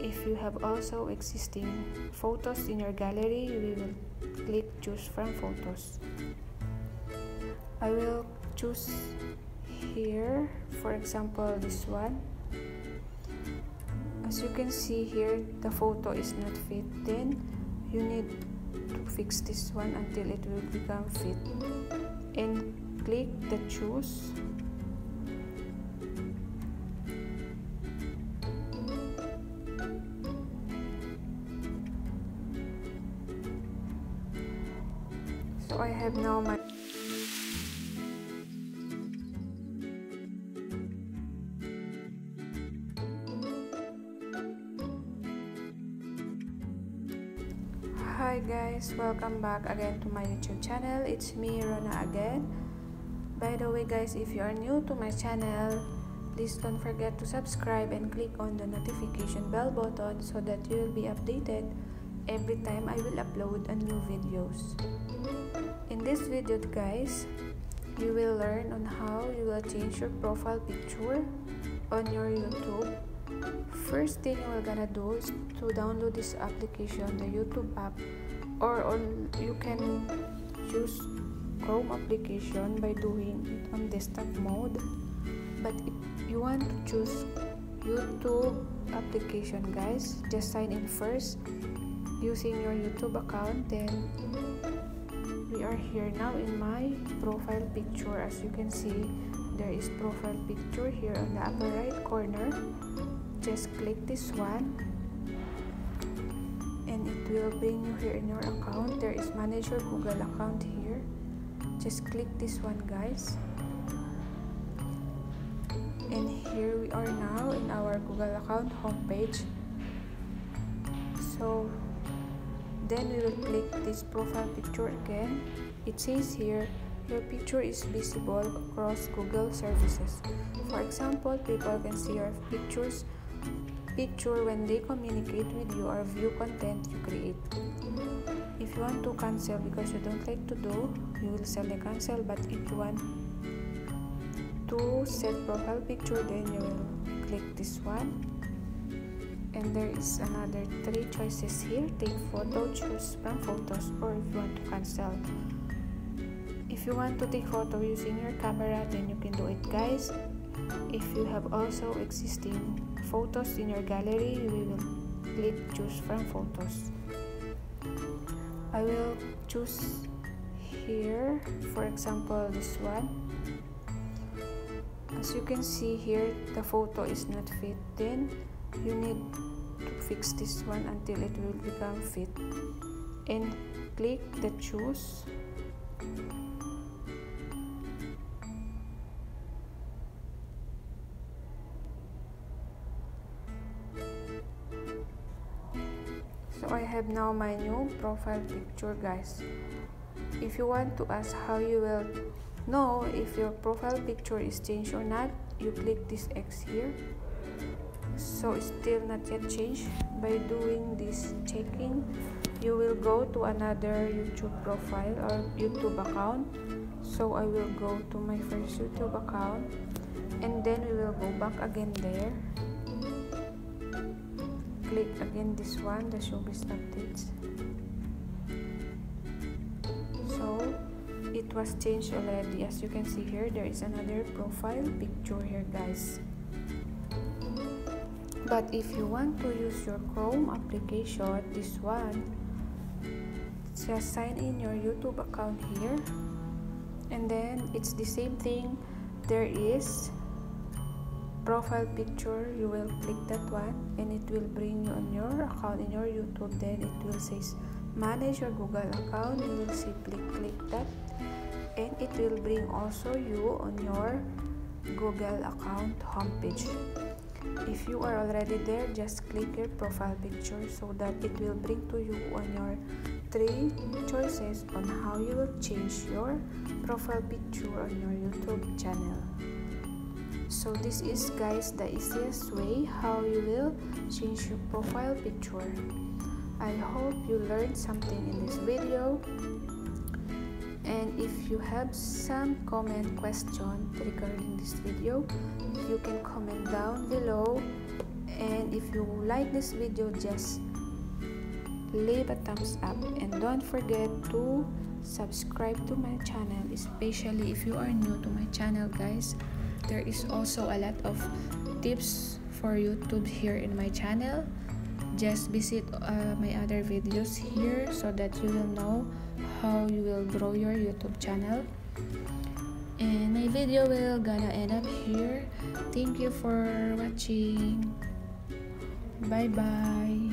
If you have also existing photos in your gallery, we will click choose from photos. I will choose here, for example, this one. As you can see here, the photo is not fit. Then you need to fix this one until it will become fit, and click the choose. So I have now my Hi guys, welcome back again to my YouTube channel. It's me, Rona, again. By the way guys, if you are new to my channel, please don't forget to subscribe and click on the notification bell button so that you will be updated every time I will upload a new videos. In this video guys, you will learn on how you will change your profile picture on your YouTube. First thing we're gonna do is to download this application, the YouTube app, or you can choose Chrome application by doing it on desktop mode. But if you want to choose YouTube application guys, just sign in first using your YouTube account. Then we are here now in my profile picture. As you can see, there is profile picture here on the upper right corner. Just click this one and it will bring you here in your account. There is manage your Google account here. Just click this one guys, and here we are now in our Google account homepage. So then we will click this profile picture again. It says here, your picture is visible across Google services. For example, people can see your picture when they communicate with you or view content you create. If you want to cancel because you don't like to do, you will select cancel. But if you want to set profile picture, then you will click this one. And there is another 3 choices here: take photo, choose from photos, or if you want to cancel. If you want to take photo using your camera, then you can do it guys. If you have also existing photos in your gallery, we will click choose from photos. I will choose here, for example, this one. As you can see here, the photo is not fit. Then you need to fix this one until it will become fit, and click the choose. So I have now my new profile picture guys. If you want to ask how you will know if your profile picture is changed or not, you click this X here. So it's still not yet changed. By doing this checking, you will go to another YouTube profile or YouTube account. So I will go to my first YouTube account, and then we will go back again there. Click again this one, the showbiz updates. So it was changed already. As you can see here, there is another profile picture here guys. But if you want to use your Chrome application, this one, just sign in your YouTube account here, and then it's the same thing. There is profile picture, you will click that one, and it will bring you on your account in your YouTube. Then it will say manage your Google account. You will simply click that, and it will bring also you on your Google account homepage. If you are already there, just click your profile picture so that it will bring to you on your 3 choices on how you will change your profile picture on your YouTube channel. So this is guys the easiest way how you will change your profile picture. I hope you learned something in this video. And if you have some comment question regarding this video, you can comment down below, And if you like this video, just leave a thumbs up, and don't forget to subscribe to my channel, especially if you are new to my channel, guys. There is also a lot of tips for YouTube here in my channel. Just visit my other videos here so that you will know how you will grow your YouTube channel. And my video will gonna end up here. Thank you for watching. Bye bye.